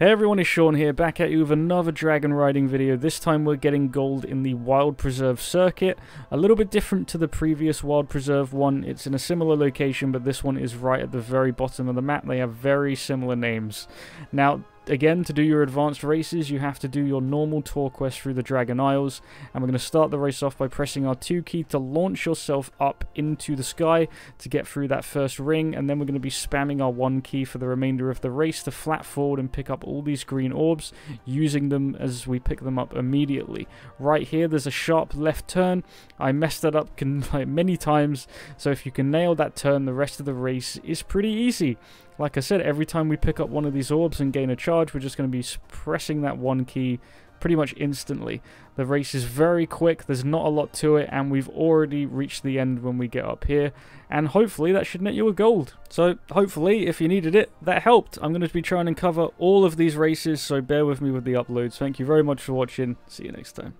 Hey everyone, it's Sean here, back at you with another dragon riding video. This time we're getting gold in the Wild Preserve Circuit. A little bit different to the previous Wild Preserve one. It's in a similar location, but this one is right at the very bottom of the map. They have very similar names. Now, again, to do your advanced races, you have to do your normal tour quest through the Dragon Isles, and we're going to start the race off by pressing our 2 key to launch yourself up into the sky to get through that first ring, and then we're going to be spamming our 1 key for the remainder of the race to flat forward and pick up all these green orbs, using them as we pick them up immediately. Right here, there's a sharp left turn. I messed that up many times, so if you can nail that turn, the rest of the race is pretty easy. Like I said, every time we pick up one of these orbs and gain a charge, we're just going to be pressing that 1 key pretty much instantly. The race is very quick, there's not a lot to it, and we've already reached the end when we get up here. And hopefully that should net you a gold. So hopefully, if you needed it, that helped. I'm going to be trying to cover all of these races, so bear with me with the uploads. Thank you very much for watching. See you next time.